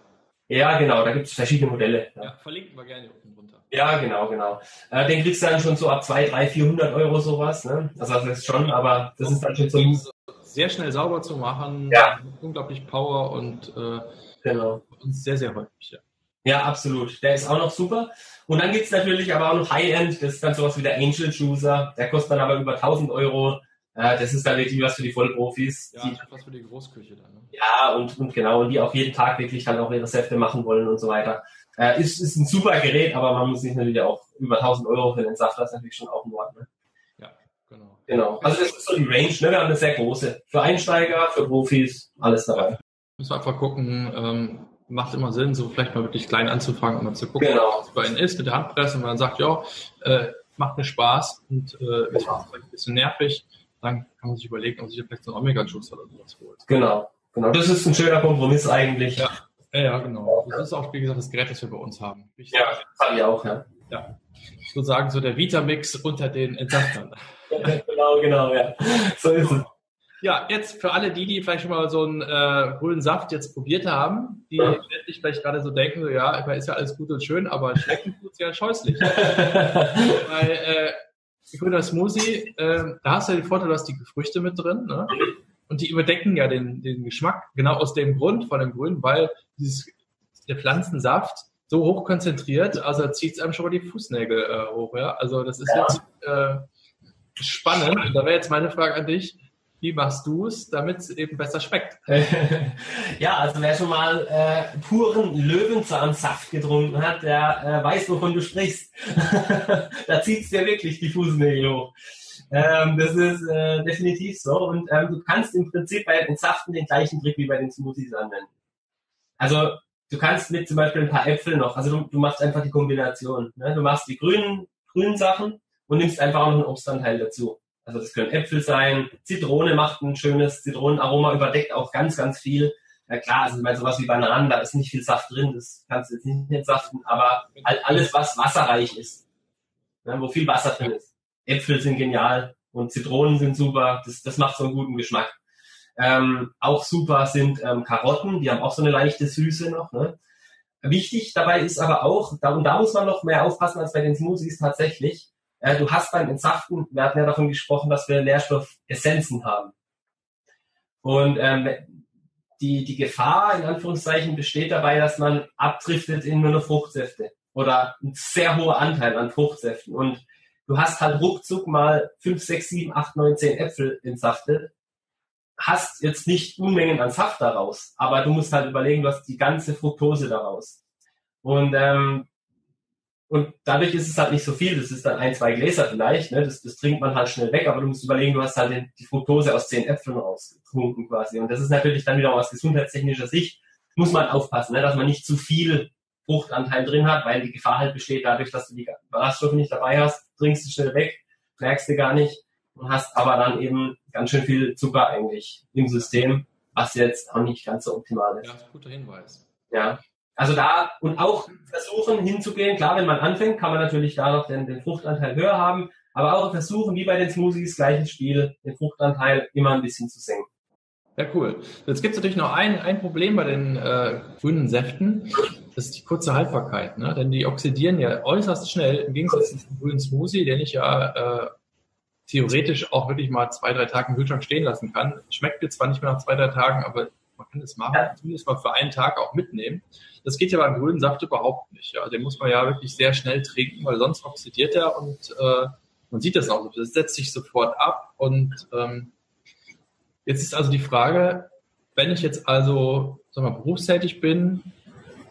Ja, genau, da gibt's verschiedene Modelle. Ja, ja, verlinken wir gerne unten drunter. Ja, genau, genau. Äh, den kriegst du dann schon so ab zwei, drei, vierhundert Euro sowas, ne? Also das ist schon, aber das ist dann schon so... Sehr schnell sauber zu machen, ja. Unglaublich Power und, äh, genau. Und sehr, sehr häufig, ja. Ja, absolut. Der ist auch noch super. Und dann gibt es natürlich aber auch noch High-End. Das ist dann sowas wie der Angel Juicer. Der kostet dann aber über tausend Euro. Das ist dann wirklich was für die Vollprofis. Ja, die, was für die Großküche dann. Ne? Ja, und, und genau. Und die auch jeden Tag wirklich dann auch ihre Säfte machen wollen und so weiter. Ist, ist ein super Gerät, aber man muss sich natürlich auch über tausend Euro für den Safter. Das ist natürlich schon auch ein Wort. Ne? Ja, genau. Genau. Also das ist so die Range. Ne? Wir haben eine sehr große. Für Einsteiger, für Profis, alles dabei. Müssen wir einfach gucken, ähm macht immer Sinn, so vielleicht mal wirklich klein anzufangen und mal zu gucken, genau. Was bei ihnen ist, mit der Handpresse und man sagt, ja, äh, macht mir Spaß und äh, ist vielleicht ein bisschen nervig, dann kann man sich überlegen, ob man sich vielleicht so einen Omega-Juicer oder sowas holt. Genau, genau. Das ist ein schöner Kompromiss eigentlich. Ja, ja, ja, genau. Das ist auch, wie gesagt, das Gerät, das wir bei uns haben. Ich ja, das habe ich auch, ja. Ja, ich würde sagen, so der Vitamix unter den Entsaftern. Genau, genau, ja. So ist es. Ja, jetzt für alle die, die vielleicht schon mal so einen äh, grünen Saft jetzt probiert haben, die ja. Letztlich vielleicht gerade so denken, so, ja, ist ja alles gut und schön, aber schmecken tut es ja scheußlich. Weil äh, grüner Smoothie, äh, da hast du ja den Vorteil, du hast die Früchte mit drin, ne? Und die überdecken ja den, den Geschmack, genau aus dem Grund von dem Grünen, weil dieses, der Pflanzensaft so hoch konzentriert, also zieht es einem schon mal die Fußnägel äh, hoch. Ja? Also das ist ja. Jetzt äh, spannend. Und da wäre jetzt meine Frage an dich. Wie machst du es, damit es eben besser schmeckt? Ja, also wer schon mal äh, puren Löwenzahnsaft getrunken hat, der äh, weiß, wovon du sprichst. Da zieht es dir wirklich die Fußnägel hoch. Ähm, das ist äh, definitiv so. Und ähm, du kannst im Prinzip bei den Saften den gleichen Trick wie bei den Smoothies anwenden. Also du kannst mit zum Beispiel ein paar Äpfeln noch, also du, du machst einfach die Kombination. Ne? Du machst die grünen, grünen Sachen und nimmst einfach auch noch einen Obstanteil dazu. Also das können Äpfel sein, Zitrone macht ein schönes Zitronenaroma, überdeckt auch ganz, ganz viel. Na klar, also ich meine sowas wie Bananen, da ist nicht viel Saft drin, das kannst du jetzt nicht entsaften, aber halt alles, was wasserreich ist, ne, wo viel Wasser drin ist. Äpfel sind genial und Zitronen sind super, das, das macht so einen guten Geschmack. Ähm, auch super sind ähm, Karotten, die haben auch so eine leichte Süße noch. Ne? Wichtig dabei ist aber auch, da, und da muss man noch mehr aufpassen als bei den Smoothies tatsächlich, du hast beim Entsaften, wir hatten ja davon gesprochen, dass wir Nährstoffessenzen haben. Und ähm, die, die Gefahr, in Anführungszeichen, besteht dabei, dass man abdriftet in nur noch Fruchtsäfte oder einen sehr hohen Anteil an Fruchtsäften. Und du hast halt ruckzuck mal fünf, sechs, sieben, acht, neun, zehn Äpfel entsaftet, hast jetzt nicht Unmengen an Saft daraus, aber du musst halt überlegen, du hast die ganze Fructose daraus. Und ähm, Und dadurch ist es halt nicht so viel, das ist dann ein, zwei Gläser vielleicht, ne? das, das trinkt man halt schnell weg, aber du musst überlegen, du hast halt den, die Fructose aus zehn Äpfeln rausgetrunken quasi. Und das ist natürlich dann wieder aus gesundheitstechnischer Sicht, muss man aufpassen, ne? dass man nicht zu viel Fruchtanteil drin hat, weil die Gefahr halt besteht dadurch, dass du die Ballaststoffe nicht dabei hast, trinkst du schnell weg, merkst du gar nicht und hast aber dann eben ganz schön viel Zucker eigentlich im System, was jetzt auch nicht ganz so optimal ist. Ja, guter Hinweis. Ja. Also da und auch versuchen hinzugehen, klar, wenn man anfängt, kann man natürlich da noch den, den Fruchtanteil höher haben, aber auch versuchen, wie bei den Smoothies, gleiches Spiel, den Fruchtanteil immer ein bisschen zu senken. Ja, cool. Jetzt gibt es natürlich noch ein, ein Problem bei den äh, grünen Säften, das ist die kurze Haltbarkeit, ne? Denn die oxidieren ja äußerst schnell, im Gegensatz zum grünen Smoothie, den ich ja äh, theoretisch auch wirklich mal zwei, drei Tage im Kühlschrank stehen lassen kann. Schmeckt jetzt zwar nicht mehr nach zwei, drei Tagen, aber man kann das machen, ja. Zumindest mal für einen Tag auch mitnehmen. Das geht ja beim grünen Saft überhaupt nicht. Ja. Den muss man ja wirklich sehr schnell trinken, weil sonst oxidiert er und äh, man sieht das auch. Das setzt sich sofort ab. Und ähm, jetzt ist also die Frage, wenn ich jetzt also sagen wir mal, berufstätig bin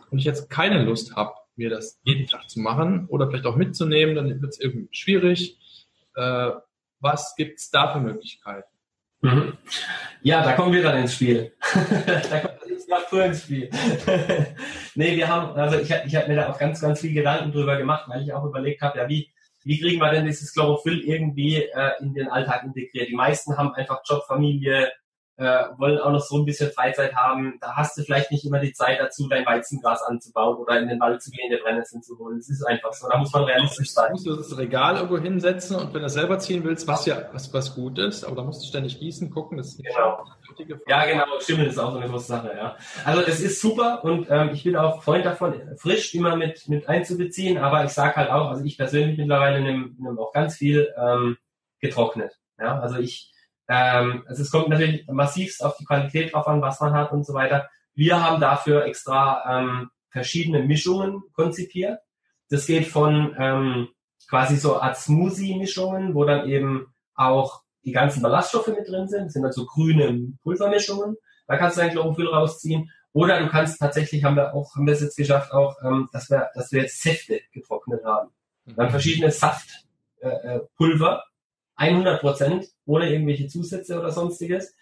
und ich jetzt keine Lust habe, mir das jeden Tag zu machen oder vielleicht auch mitzunehmen, dann wird es irgendwie schwierig. Äh, was gibt es da für Möglichkeiten? Mhm. Ja, da kommen wir dann ins Spiel. Da kommt Lebenskraftpur ins Spiel. Nee, wir haben, also ich, ich habe mir da auch ganz, ganz viel Gedanken drüber gemacht, weil ich auch überlegt habe, ja, wie, wie kriegen wir denn dieses Chlorophyll irgendwie äh, in den Alltag integriert? Die meisten haben einfach Job, Familie, äh, wollen auch noch so ein bisschen Freizeit haben. Da hast du vielleicht nicht immer die Zeit dazu, dein Weizengras anzubauen oder in den Wald zu gehen, der Brennnesseln zu holen. Das ist einfach so. Da muss man realistisch sein. Du musst das Regal irgendwo hinsetzen und wenn du das selber ziehen willst, was ja was, was gut ist, aber da musst du ständig gießen, gucken. Das ist nicht genau. Ja, genau. Stimmen ist auch so eine große Sache. Ja. Also es ist super und ähm, ich bin auch Freund davon, frisch immer mit mit einzubeziehen. Aber ich sage halt auch, also ich persönlich mittlerweile nehme nehm auch ganz viel ähm, getrocknet. Ja, also ich Ähm, also es kommt natürlich massivst auf die Qualität drauf an, was man hat und so weiter. Wir haben dafür extra ähm, verschiedene Mischungen konzipiert. Das geht von ähm, quasi so Art Smoothie-Mischungen, wo dann eben auch die ganzen Ballaststoffe mit drin sind. Das sind dann so grüne Pulvermischungen. Da kannst du dein Chlorophyll rausziehen. Oder du kannst tatsächlich, haben wir auch, haben wir es jetzt geschafft, auch, ähm, dass wir, dass wir jetzt Säfte getrocknet haben. Dann verschiedene Saftpulver. Äh, hundert Prozent, ohne irgendwelche Zusätze oder sonstiges.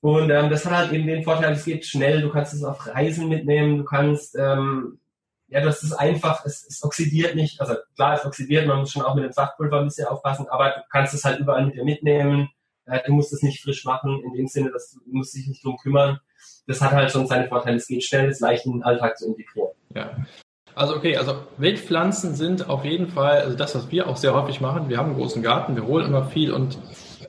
Und ähm, das hat halt eben den Vorteil, es geht schnell, du kannst es auf Reisen mitnehmen, du kannst, ähm, ja, das ist einfach, es, es oxidiert nicht, also klar, es oxidiert, man muss schon auch mit dem Saftpulver ein bisschen aufpassen, aber du kannst es halt überall mit dir mitnehmen, äh, du musst es nicht frisch machen, in dem Sinne, dass du musst dich nicht drum kümmern. Das hat halt schon seine Vorteile, es geht schnell, es ist leicht in den Alltag zu integrieren. Ja. Also okay, also Wildpflanzen sind auf jeden Fall, also das, was wir auch sehr häufig machen, wir haben einen großen Garten, wir holen immer viel und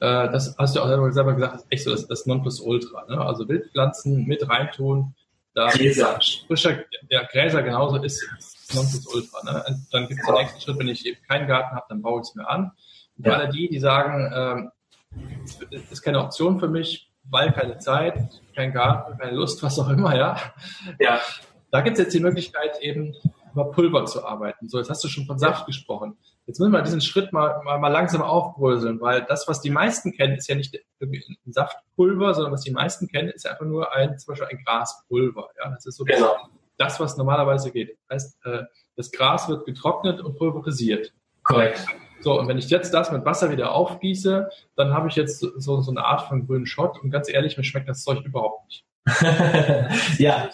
äh, das hast du auch selber gesagt, ist echt so das, das Nonplusultra, ne? Also Wildpflanzen mit reintun, da Gräser. Frischer, ja, Gräser genauso ist das Nonplusultra, ne? Und dann gibt es den nächsten Schritt, wenn ich eben keinen Garten habe, dann baue ich es mir an. Und ja. Alle die, die sagen, äh, ist keine Option für mich, weil keine Zeit, kein Garten, keine Lust, was auch immer, ja. Ja. Da gibt es jetzt die Möglichkeit, eben über Pulver zu arbeiten. So, jetzt hast du schon von Saft gesprochen. Jetzt müssen wir diesen Schritt mal, mal, mal langsam aufbröseln, weil das, was die meisten kennen, ist ja nicht ein Saftpulver, sondern was die meisten kennen, ist ja einfach nur ein, zum Beispiel ein Graspulver. Ja, das ist so genau. Das, was normalerweise geht. Das heißt, äh, das Gras wird getrocknet und pulverisiert. Korrekt. So, und wenn ich jetzt das mit Wasser wieder aufgieße, dann habe ich jetzt so, so eine Art von grünen Schott und ganz ehrlich, mir schmeckt das Zeug überhaupt nicht. Ja.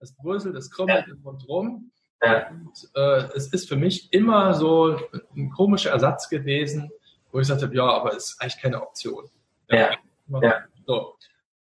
Das bröselt, das krümmelt ja. Und drum. Ja. Und, äh, es ist für mich immer so ein komischer Ersatz gewesen, wo ich sagte, ja, aber es ist eigentlich keine Option. Ja. Ja. Ja. So.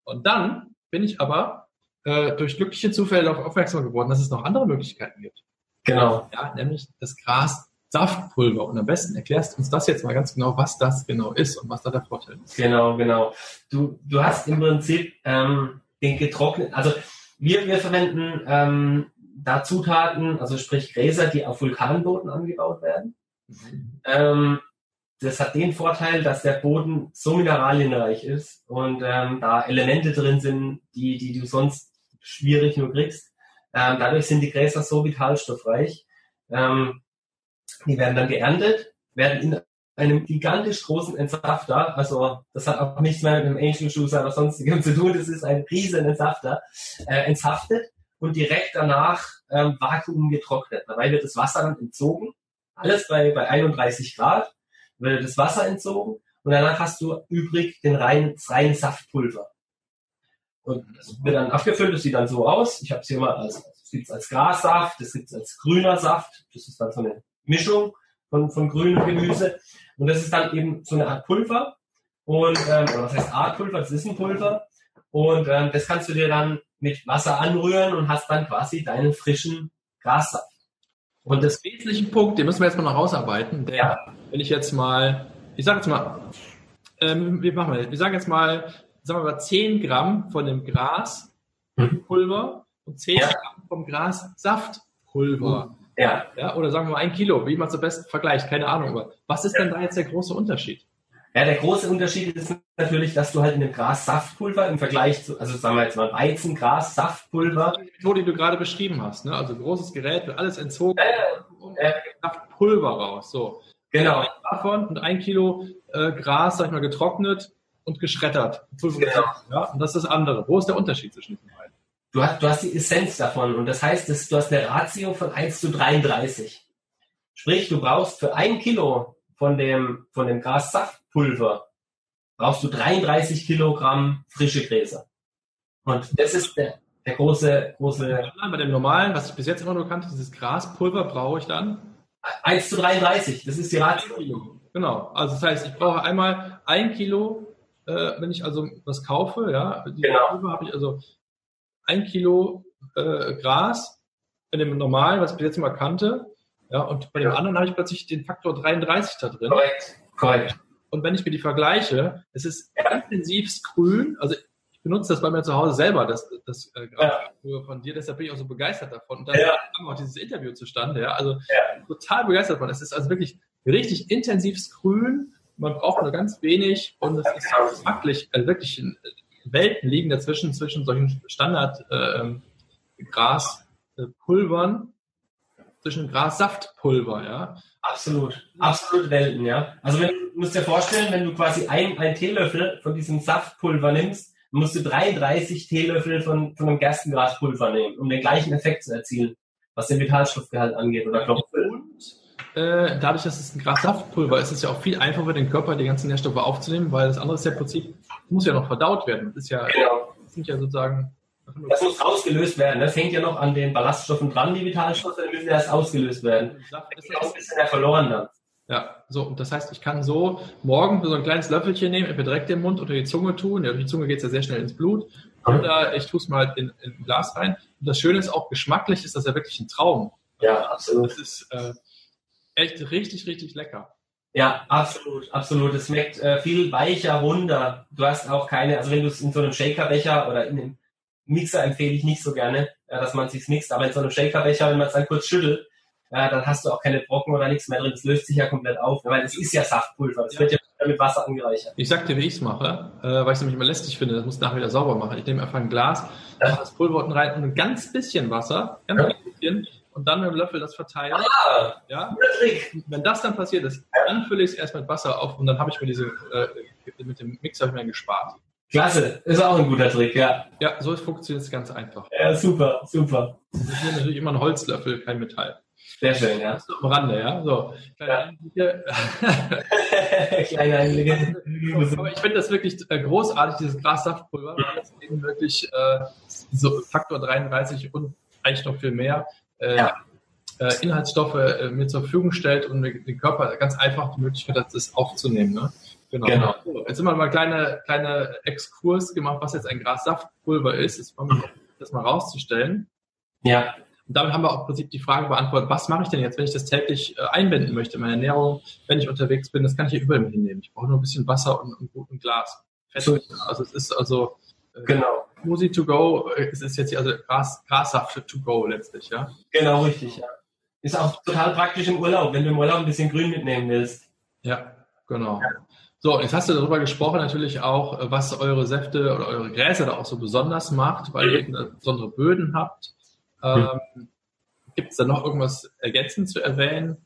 Und dann bin ich aber äh, durch glückliche Zufälle darauf aufmerksam geworden, dass es noch andere Möglichkeiten gibt. Genau. Ja, nämlich das Gras Saftpulver. Und am besten erklärst uns das jetzt mal ganz genau, was das genau ist und was da der Vorteil ist. Genau, genau. Du, du hast im Prinzip ähm, den getrockneten, also Wir, wir verwenden ähm, da Zutaten, also sprich Gräser, die auf Vulkanboden angebaut werden. Mhm. Ähm, das hat den Vorteil, dass der Boden so mineralienreich ist und ähm, da Elemente drin sind, die, die du sonst schwierig nur kriegst. Ähm, dadurch sind die Gräser so vitalstoffreich. Ähm, die werden dann geerntet, werden in einem gigantisch großen Entsafter, also das hat auch nichts mehr mit einem Angel Juicer oder sonstigem zu tun, das ist ein riesen Entsafter, äh, entsaftet und direkt danach ähm, Vakuum getrocknet. Dabei wird das Wasser dann entzogen, alles bei, bei einunddreißig Grad wird das Wasser entzogen und danach hast du übrig den reinen, das reine Saftpulver. Und das wird dann abgefüllt, das sieht dann so aus, ich habe es hier mal, als, das gibt es als Grassaft, das gibt es als grüner Saft, das ist dann so eine Mischung von, von grünem Gemüse. Und das ist dann eben so eine Art Pulver. Und, ähm, oder was heißt Art Pulver? Das ist ein Pulver. Und ähm, das kannst du dir dann mit Wasser anrühren und hast dann quasi deinen frischen Grassaft. Und das wesentliche Punkt, den müssen wir jetzt mal noch rausarbeiten, der, ja. Wenn ich jetzt mal, ich sag jetzt mal, ähm, wir machen mal, wir sagen jetzt mal, sagen wir mal zehn Gramm von dem Graspulver und zehn ja. Gramm vom Grassaftpulver. Mhm. Ja. Ja, oder sagen wir mal ein Kilo, wie man es am besten vergleicht, keine Ahnung. Aber was ist ja. denn da jetzt der große Unterschied? Ja, der große Unterschied ist natürlich, dass du halt in dem Gras-Saftpulver im Vergleich zu, also sagen wir jetzt mal Weizen, Gras, Saftpulver. Die Methode, die du gerade beschrieben hast, ne? Also großes Gerät, wird alles entzogen äh, und äh, Saftpulver raus. So. Genau. Und davon und ein Kilo äh, Gras, sag ich mal, getrocknet und geschreddert. Pulver genau. Ja? Und das ist das andere. Wo ist der Unterschied zwischen den beiden? Du hast, du hast die Essenz davon und das heißt, dass du hast eine Ratio von eins zu dreiunddreißig. Sprich, du brauchst für ein Kilo von dem, von dem Grassaftpulver brauchst du dreiunddreißig Kilogramm frische Gräser. Und das ist der, der große, große... Bei dem normalen, was ich bis jetzt immer nur kannte, dieses Graspulver brauche ich dann? eins zu dreiunddreißig, das ist die Ratio. Genau, also das heißt, ich brauche einmal ein Kilo, äh, wenn ich also was kaufe, ja, die genau. Pulver habe ich also ein Kilo äh, Gras in dem normalen, was ich bis jetzt immer kannte, ja, und bei ja. dem anderen habe ich plötzlich den Faktor dreiunddreißig da drin. Korrekt, korrekt. Und wenn ich mir die vergleiche, es ist ja. intensivst grün, also ich benutze das bei mir zu Hause selber, das, das äh, ja. von dir, deshalb bin ich auch so begeistert davon. Und da ja. kam auch dieses Interview zustande, ja, also ja. total begeistert davon. Es ist also wirklich richtig intensivst grün, man braucht nur ganz wenig und es ja, ist genau. wirklich, also wirklich Welten liegen dazwischen, zwischen solchen Standard-Graspulvern, äh, zwischen Grassaftpulver, ja. Absolut, absolut Welten, ja. Also wenn, du musst dir vorstellen, wenn du quasi ein, ein Teelöffel von diesem Saftpulver nimmst, musst du dreiunddreißig Teelöffel von, von einem Gerstengraspulver nehmen, um den gleichen Effekt zu erzielen, was den Vitalstoffgehalt angeht oder Chlorophyll. Und äh, dadurch, dass es ein Grassaftpulver ist, ist es ja auch viel einfacher, den Körper die ganzen Nährstoffe aufzunehmen, weil das andere ist ja im Prinzip, muss ja noch verdaut werden. Das ist ja, genau. das sind ja sozusagen... Das muss ausgelöst werden. Das hängt ja noch an den Ballaststoffen dran, die Vitalstoffe, die müssen erst ausgelöst werden. Das ist ja auch ein bisschen ja verloren dann. Ja, so, das heißt, ich kann so morgen so ein kleines Löffelchen nehmen, entweder direkt in den Mund oder die Zunge tun. Ja, durch die Zunge geht es ja sehr schnell ins Blut. Oder ich tue es mal in, in ein Glas rein. Und das Schöne ist auch, geschmacklich ist das ja wirklich ein Traum. Ja, absolut. Das ist äh, echt richtig, richtig lecker. Ja, absolut, absolut. Es schmeckt äh, viel weicher, runder. Du hast auch keine, also wenn du es in so einem Shakerbecher oder in einem Mixer empfehle ich nicht so gerne, äh, dass man es sich mixt, aber in so einem Shakerbecher, wenn man es dann kurz schüttelt, Ja, dann hast du auch keine Brocken oder nichts mehr drin. Das löst sich ja komplett auf. Weil es ist ja Saftpulver. Das ja. wird ja mit Wasser angereichert. Ich sag dir, wie ich es mache, äh, weil ich es nämlich immer lästig finde. Das muss ich nachher wieder sauber machen. Ich nehme einfach ein Glas, ja. mache das Pulver unten rein und ein ganz bisschen Wasser, ganz ja. bisschen, und dann mit dem Löffel das verteilen. Ah, ja. guter Trick. Wenn das dann passiert ist, dann fülle ich es erst mit Wasser auf und dann habe ich mir diese, äh, mit dem Mixer habe ich mir gespart. Klasse, ist auch ein guter Trick, ja. Ja, so funktioniert es ganz einfach. Ja, super, super. Das ist natürlich immer ein Holzlöffel, kein Metall. Sehr schön, ja. Das ist am Rande, ja. So, kleine ja. Einblicke. kleine Einblicke. Aber ich finde das wirklich großartig, dieses Grassaftpulver, weil das eben wirklich äh, so Faktor dreiunddreißig und eigentlich noch viel mehr äh, ja. Inhaltsstoffe äh, mir zur Verfügung stellt und den Körper ganz einfach die Möglichkeit hat, das aufzunehmen, ne? Genau. genau. So, jetzt haben wir mal einen kleinen kleine Exkurs gemacht, was jetzt ein Grassaftpulver ist. Jetzt wollen wir das mal rauszustellen. Ja. Und damit haben wir auch im Prinzip die Frage beantwortet, was mache ich denn jetzt, wenn ich das täglich äh, einbinden möchte in meine Ernährung, wenn ich unterwegs bin, das kann ich hier überall mitnehmen. Ich brauche nur ein bisschen Wasser und ein gutes Glas. Fett. Also es ist also äh, genau. Smoothie to go, es ist jetzt hier also Gras, Grassaft to go letztlich, ja? Genau, richtig, ja. Ist auch total praktisch im Urlaub, wenn du im Urlaub ein bisschen grün mitnehmen willst. Ja, genau. Ja. So, jetzt hast du darüber gesprochen natürlich auch, was eure Säfte oder eure Gräser da auch so besonders macht, weil ihr mhm. besondere Böden habt. Ähm, gibt es da noch irgendwas ergänzend zu erwähnen?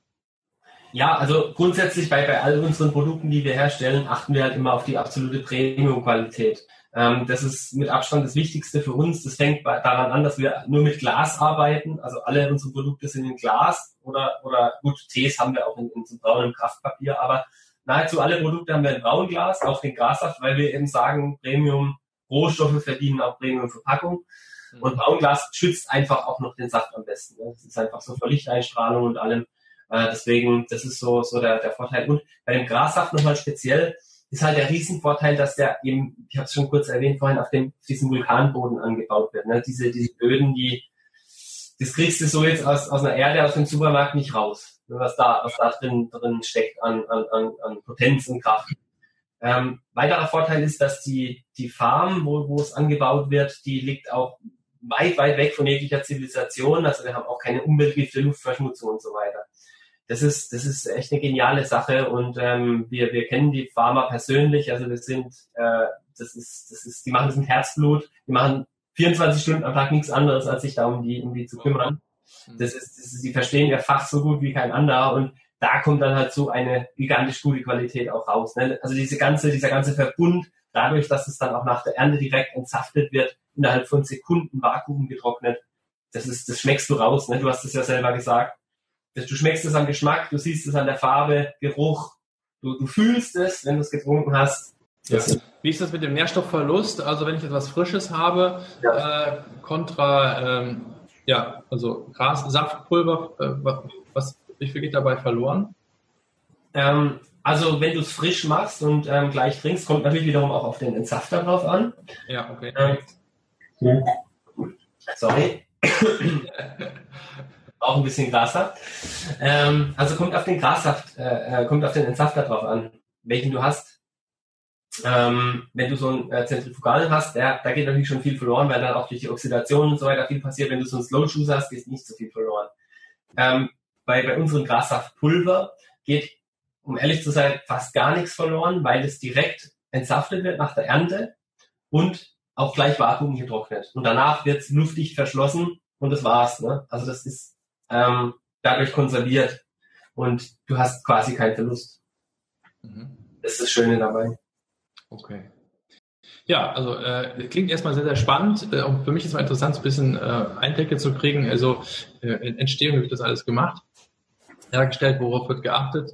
Ja, also grundsätzlich bei, bei all unseren Produkten, die wir herstellen, achten wir halt immer auf die absolute Premium-Qualität. Ähm, das ist mit Abstand das Wichtigste für uns. Das fängt bei, daran an, dass wir nur mit Glas arbeiten. Also alle unsere Produkte sind in Glas oder, oder gut, Tees haben wir auch in, in so braunem Kraftpapier, aber nahezu alle Produkte haben wir in Braunglas, auch den Grassaft, weil wir eben sagen, Premium-Rohstoffe verdienen auch Premium-Verpackung. Und Braunglas schützt einfach auch noch den Saft am besten. Das ist einfach so vor Lichteinstrahlung und allem. Deswegen, das ist so, so der, der Vorteil. Und bei dem Grassaft nochmal speziell ist halt der Riesenvorteil, dass der eben, ich habe es schon kurz erwähnt vorhin, auf dem, auf diesem Vulkanboden angebaut wird. Ne? Diese, diese Böden, die, das kriegst du so jetzt aus, aus einer Erde, aus dem Supermarkt nicht raus. Was da, was da drin, drin steckt an, an, an, an Potenz und Kraft. Ähm, weiterer Vorteil ist, dass die, die Farm, wo, wo es angebaut wird, die liegt auch weit, weit weg von jeglicher Zivilisation. Also wir haben auch keine Umweltgifte, Luftverschmutzung und so weiter. Das ist, das ist echt eine geniale Sache und ähm, wir, wir kennen die Farmer persönlich. Also wir sind, äh, das ist, das ist, die machen das mit Herzblut. Die machen vierundzwanzig Stunden am Tag nichts anderes, als sich da um die, um die zu kümmern. Das ist, das ist, die verstehen ihr Fach so gut wie kein anderer und da kommt dann halt so eine gigantisch gute Qualität auch raus. Ne? Also diese ganze, dieser ganze Verbund, dadurch, dass es dann auch nach der Ernte direkt entsaftet wird, innerhalb von Sekunden Vakuum getrocknet, das ist, das schmeckst du raus. Ne? Du hast es ja selber gesagt. Du schmeckst es am Geschmack, du siehst es an der Farbe, Geruch, du, du fühlst es, wenn du es getrunken hast. Ja. Wie ist das mit dem Nährstoffverlust? Also wenn ich etwas Frisches habe, ja. äh, kontra ähm, ja, also Gras, Saftpulver, äh, was, wie viel geht dabei verloren? Ähm, also wenn du es frisch machst und ähm, gleich trinkst, kommt natürlich wiederum auch auf den Entsafter drauf an. Ja, okay. Ähm, ja. Sorry. Auch ein bisschen Grassaft. Ähm, also kommt auf den Grassaft, äh, kommt auf den Entsafter drauf an, welchen du hast. Ähm, wenn du so einen äh, Zentrifugalen hast, der, da geht natürlich schon viel verloren, weil dann auch durch die Oxidation und so weiter viel passiert. Wenn du so einen Slow Juicer hast, geht nicht so viel verloren. Ähm, bei, bei unserem Grassaftpulver geht, um ehrlich zu sein, fast gar nichts verloren, weil es direkt entsaftet wird nach der Ernte und auch gleich Vakuum getrocknet. Und danach wird es luftdicht verschlossen und das war's. Ne? Also das ist ähm, dadurch konserviert und du hast quasi keinen Verlust. Mhm. Das ist das Schöne dabei. Okay. Ja, also äh, klingt erstmal sehr, sehr spannend. Äh, und für mich ist mal interessant, so ein bisschen äh, Einblicke zu kriegen. Also äh, in Entstehung, wie wird das alles gemacht, hergestellt, worauf wird geachtet.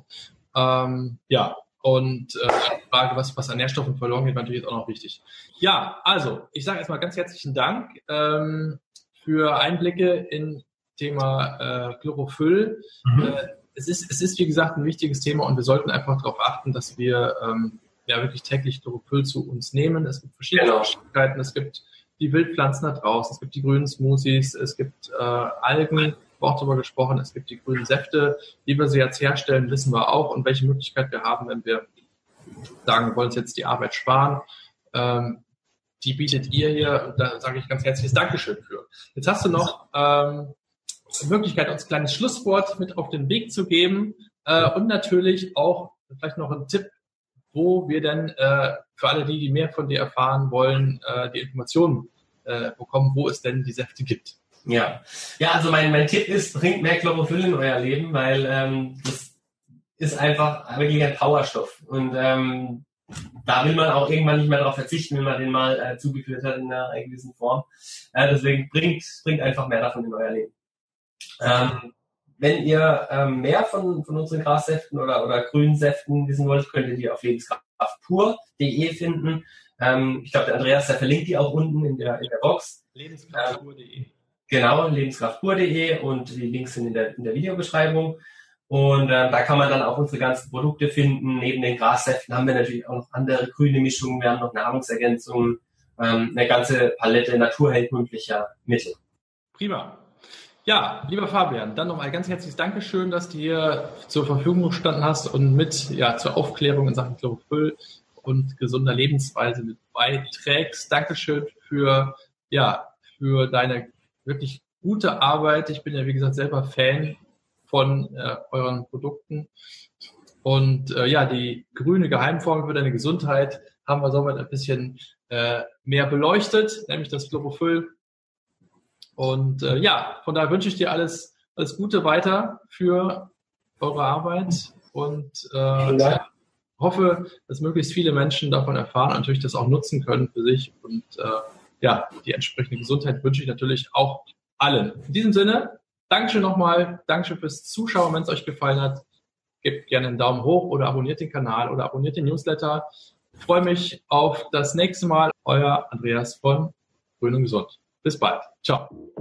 Ähm, ja, und äh, die Frage, was, was an Nährstoffen verloren geht, war natürlich jetzt auch noch wichtig. Ja, also ich sage erstmal ganz herzlichen Dank ähm, für Einblicke in Thema äh, Chlorophyll. Mhm. Äh, es ist, es ist, wie gesagt, ein wichtiges Thema und wir sollten einfach darauf achten, dass wir ähm, ja wirklich täglich Chlorophyll zu uns nehmen. Es gibt verschiedene Möglichkeiten. Genau. Es gibt die Wildpflanzen da draußen, es gibt die grünen Smoothies, es gibt äh, Algen, wir haben darüber gesprochen, es gibt die grünen Säfte. Wie wir sie jetzt herstellen, wissen wir auch und welche Möglichkeit wir haben, wenn wir sagen, wir wollen uns jetzt die Arbeit sparen. Ähm, die bietet ihr hier, da sage ich ganz herzliches Dankeschön für. Jetzt hast du noch ähm, die Möglichkeit, uns ein kleines Schlusswort mit auf den Weg zu geben äh, und natürlich auch vielleicht noch einen Tipp, wo wir dann äh, für alle die, die mehr von dir erfahren wollen, äh, die Informationen äh, bekommen, wo es denn die Säfte gibt. Ja, ja, also mein, mein Tipp ist, bringt mehr Chlorophyll in euer Leben, weil ähm, das ist einfach wirklich ein Powerstoff. Und ähm, da will man auch irgendwann nicht mehr darauf verzichten, wenn man den mal äh, zugeführt hat in einer gewissen Form. Äh, deswegen bringt, bringt einfach mehr davon in euer Leben. Ähm, Wenn ihr ähm, mehr von, von unseren Grassäften oder, oder grünen Säften wissen wollt, könnt ihr die auf lebenskraftpur punkt de finden. Ähm, ich glaube, der Andreas, der verlinkt die auch unten in der, in der Box. lebenskraftpur punkt de. Ähm, genau, lebenskraftpur punkt de und die Links sind in der, in der Videobeschreibung. Und ähm, da kann man dann auch unsere ganzen Produkte finden. Neben den Grassäften haben wir natürlich auch noch andere grüne Mischungen. Wir haben noch Nahrungsergänzungen, ähm, eine ganze Palette naturheilkundlicher Mittel. Prima. Ja, lieber Fabian, dann nochmal ganz herzliches Dankeschön, dass du hier zur Verfügung gestanden hast und mit ja, zur Aufklärung in Sachen Chlorophyll und gesunder Lebensweise mit beiträgst. Dankeschön für, ja, für deine wirklich gute Arbeit. Ich bin ja, wie gesagt, selber Fan von äh, euren Produkten. Und äh, ja, die grüne Geheimformel für deine Gesundheit haben wir soweit ein bisschen äh, mehr beleuchtet, nämlich das Chlorophyll. Und äh, ja, von daher wünsche ich dir alles, alles Gute weiter für eure Arbeit und äh, ja. hoffe, dass möglichst viele Menschen davon erfahren und natürlich das auch nutzen können für sich. Und äh, ja, die entsprechende Gesundheit wünsche ich natürlich auch allen. In diesem Sinne, Dankeschön nochmal, Dankeschön fürs Zuschauen, wenn es euch gefallen hat. Gebt gerne einen Daumen hoch oder abonniert den Kanal oder abonniert den Newsletter. Ich freue mich auf das nächste Mal. Euer Andreas von Grün und Gesund. Bis bald. Ciao.